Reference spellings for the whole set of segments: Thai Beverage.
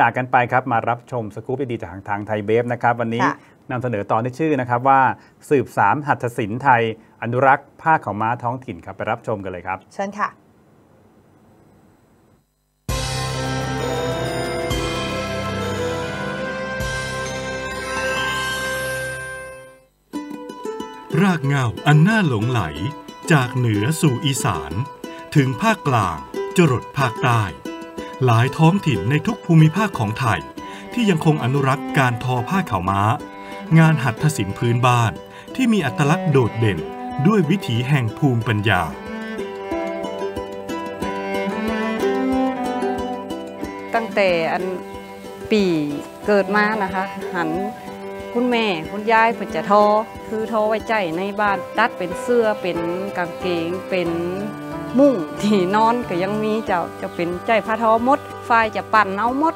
จากกันไปครับมารับชมสกู๊ปดีๆจากทางไทยเบฟนะครับวันนี้นำเสนอตอนที่ชื่อนะครับว่าสืบสามหัตถศิลป์ไทยอนุรักษ์ผ้าขาวม้าท้องถิ่นครับไปรับชมกันเลยครับเชิญค่ะรากเหง้าอันน่าหลงไหลจากเหนือสู่อีสานถึงภาคกลางจรดภาคใต้หลายท้องถิ่นในทุกภูมิภาคของไทยที่ยังคงอนุรักษ์การทอผ้าขาวม้างานหัตถศิลป์พื้นบ้านที่มีอัตลักษณ์โดดเด่นด้วยวิถีแห่งภูมิปัญญาตั้งแต่อันปีเกิดมานะคะหันคุณแม่คุณยายเป็นจะทอคือทอไว้ใจในบ้านตัดเป็นเสื้อเป็นกางเกงเป็นมุ่งที่นอนก็ยังมีจะเป็นใจผ้าทอมดไฟจะปั่นเอามด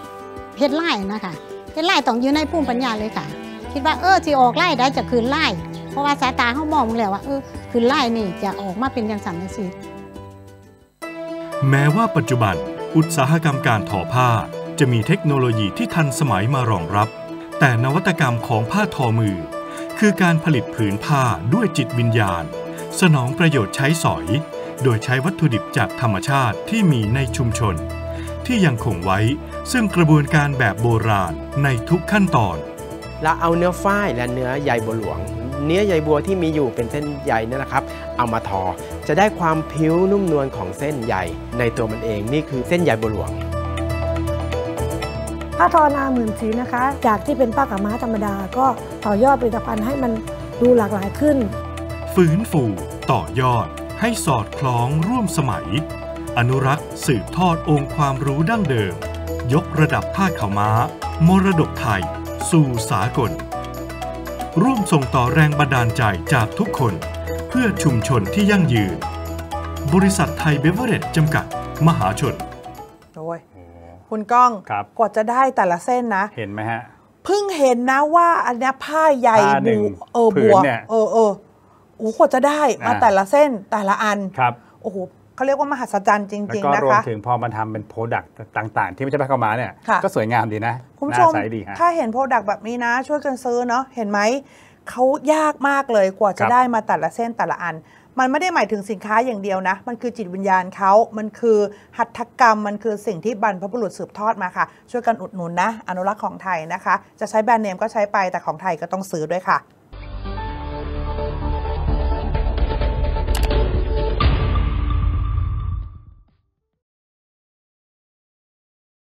เพชรไล่นะคะเพชรไล่ต้องอยู่ในภูมิปัญญาเลยค่ะคิดว่าที่ออกไล่ได้จะคืนไล่เพราะว่าสายตาเขามองแล้วว่าคืนไล่นี่จะออกมาเป็นอย่างสันนิษฐานแม้ว่าปัจจุบันอุตสาหกรรมการทอผ้าจะมีเทคโนโลยีที่ทันสมัยมารองรับแต่นวัตกรรมของผ้าทอมือคือการผลิตผืนผ้าด้วยจิตวิญญาณสนองประโยชน์ใช้สอยโดยใช้วัตถุดิบจากธรรมชาติที่มีในชุมชนที่ยังคงไว้ซึ่งกระบวนการแบบโบราณในทุกขั้นตอนและเอาเนื้อฝ้ายและเนื้อใยบัวหลวงเนื้อใยบัวที่มีอยู่เป็นเส้นใยนี่แหละครับเอามาทอจะได้ความผิวนุ่มนวลของเส้นใยในตัวมันเองนี่คือเส้นใยบัวหลวงผ้าทอนาหมื่นสีนะคะจากที่เป็นผ้าขาวม้าธรรมดาก็ต่อยอดผลิตภัณฑ์ให้มันดูหลากหลายขึ้นฟื้นฟูต่อยอดให้สอดคล้องร่วมสมัยอนุรักษ์สืบทอดองค์ความรู้ดั้งเดิมยกระดับผ้าขาวม้ามรดกไทยสู่สากลร่วมส่งต่อแรงบันดาลใจจากทุกคนเพื่อชุมชนที่ยั่งยืนบริษัทไทยเบเวอเรจจำกัดมหาชนโอ้ยคุณก้องกว่าจะได้แต่ละเส้นนะเห็นไหมฮะเพิ่งเห็นนะว่าอันนี้ผ้าใยบัวผืนเนี่ยโอ้โหกว่าจะได้มาแต่ละเส้นแต่ละอันครับโอ้โหเขาเรียกว่ามหัศจรรย์จริงๆนะคะแล้วก็รวมถึงพอมันทำเป็นโปรดักต์ต่างๆที่ไม่ใช่ผ้าขาวม้าเนี่ยก็สวยงามดีนะคุณผู้ชมถ้าเห็นโปรดักต์แบบนี้นะช่วยกันซื้อเนาะเห็นไหมเขายากมากเลยกว่าจะได้มาแต่ละเส้นแต่ละอันมันไม่ได้หมายถึงสินค้าอย่างเดียวนะมันคือจิตวิญญาณเขามันคือหัตถกรรมมันคือสิ่งที่บรรพบุรุษสืบทอดมาค่ะช่วยกันอุดหนุนนะอนุรักษ์ของไทยนะคะจะใช้แบรนด์เนมก็ใช้ไปแต่ของไทยก็ต้องซื้อด้วยค่ะ